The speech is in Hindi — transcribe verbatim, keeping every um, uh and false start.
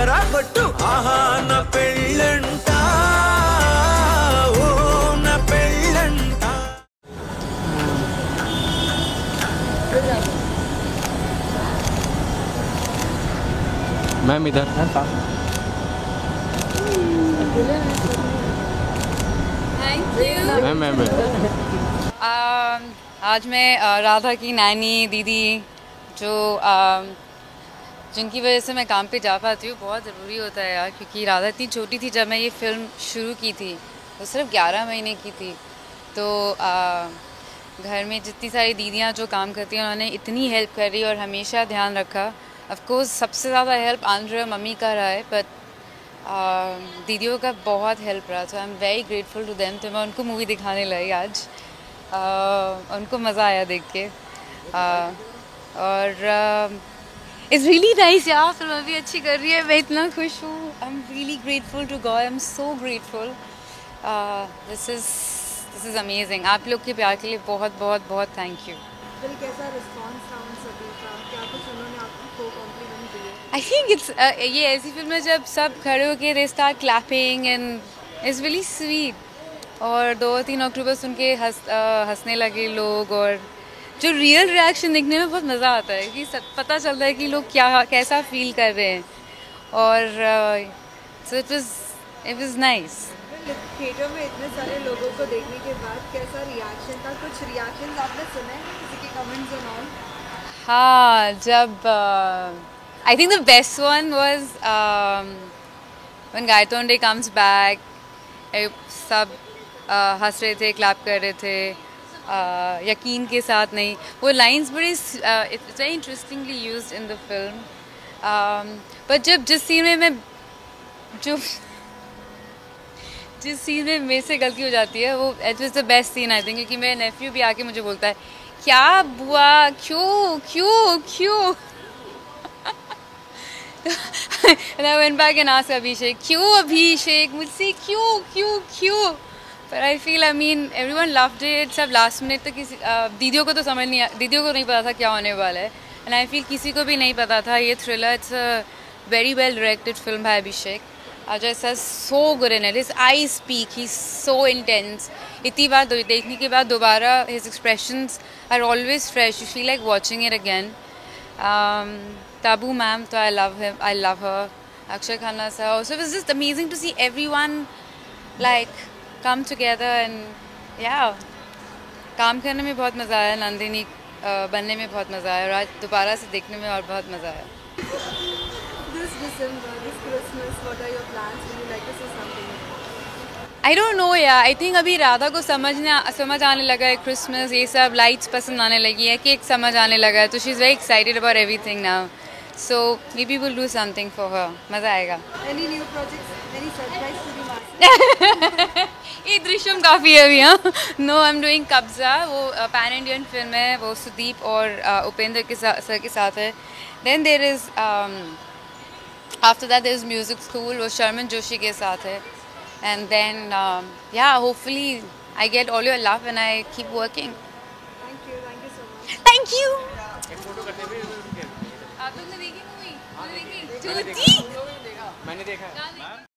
కరా కొట్టు ఆహా నా పెళ్ళంట ఓ నా పెళ్ళంట मैं इधर था मैं मैं मैं आज मैं राधा की नानी दीदी जो जिनकी वजह से मैं काम पे जा पाती हूँ बहुत ज़रूरी होता है यार, क्योंकि राधा इतनी छोटी थी जब मैं ये फ़िल्म शुरू की थी तो सिर्फ ग्यारह महीने की थी। तो आ, घर में जितनी सारी दीदियाँ जो काम करती हैं उन्होंने इतनी हेल्प करी और हमेशा ध्यान रखा। ऑफ कोर्स सबसे ज़्यादा हेल्प आंध्र मम्मी का रहा है, बट दीदियों का बहुत हेल्प रहा। So I am very grateful to them. तो मैं उनको मूवी दिखाने लाई आज, आ, उनको मज़ा आया देख के। आ, और आ, इट्स रियली नाइस यार, फिल्म अभी अच्छी कर रही है, मैं इतना खुश हूँ। I am really grateful to God, I am so grateful. This is this is amazing. आप लोग के प्यार के लिए बहुत बहुत बहुत थैंक यू। कैसा रिस्पॉन्स था उन सभी का, क्या कुछ उन्होंने आपको कॉम्प्लीमेंट दिए? आई थिंक इट्स ये ऐसी फिल्म है जब सब खड़े होकर they start clapping and it's really sweet. और दो तीन अक्टूबर सुन के हंस हंसने लगे लोग, और जो रियल रिएक्शन देखने में बहुत मज़ा आता है कि सब पता चलता है कि लोग क्या कैसा फील कर रहे हैं। और so it was it was nice. Theatre में इतने सारे लोगों को देखने के बाद कैसा रिएक्शन था? कुछ रिएक्शंस आपने सुने किसी के कमेंट्स एंड ऑल? हाँ, जब I think the best one was when Gaitonde comes back, सब uh, हंस रहे थे, क्लैप कर रहे थे, Uh, यकीन के साथ। नहीं, वो लाइंस बड़ी it's very interestingly used in the film. पर जब जिस सीन में मैं जो जिस सीन में मेरे से गलती हो जाती है वो it was the best scene I think, क्योंकि मेरा नेफ्यू भी आके मुझे बोलता है क्या बुआ क्यों क्यों क्यों and I went back and asked अभिषेक क्यों अभिषेक मुझसे क्यों क्यों क्यों पर I feel I mean every one loved it. सब लास्ट मिनट तक किसी दीदियों को तो समझ नहीं दीदियों को नहीं पता था क्या होने वाला है, एंड आई फील किसी को भी नहीं पता था। ये thriller it's very well directed film है। Abhishek Ajay sir so good in it, his I speak, he so intense. इतनी बार देखने के बाद दोबारा his expressions are always fresh, you feel like watching it again. Tabu ma'am तो I love him, I love her. Akshaye Khanna sir, so it was just amazing to see everyone like come together and yeah काम करने में बहुत मज़ा आया। नंदिनी बनने में बहुत मज़ा आया और आज दोबारा से देखने में और बहुत मज़ा आया। आई डोंट नो या आई थिंक अभी राधा को समझना समझ आने लगा है, क्रिसमस ये सब लाइट्स पसंद आने लगी है, केक समझ आने लगा है, तो she is very excited about everything now. So maybe will do something for her, मज़ा आएगा। Any new projects, any surprise to the market? ये दृश्यम काफ़ी है अभी। हाँ, नो आई एम डूइंग कब्जा, वो पैन इंडियन फिल्म है, वो सुदीप और उपेंद्र के साथ सर के साथ है। Then there is after that there is music school, वो शर्मन जोशी के साथ है। And then yeah hopefully I get all your love and I keep working. Thank you, thank you so much. Thank you. आप लोग ने देखी मूवी? मैंने देखा।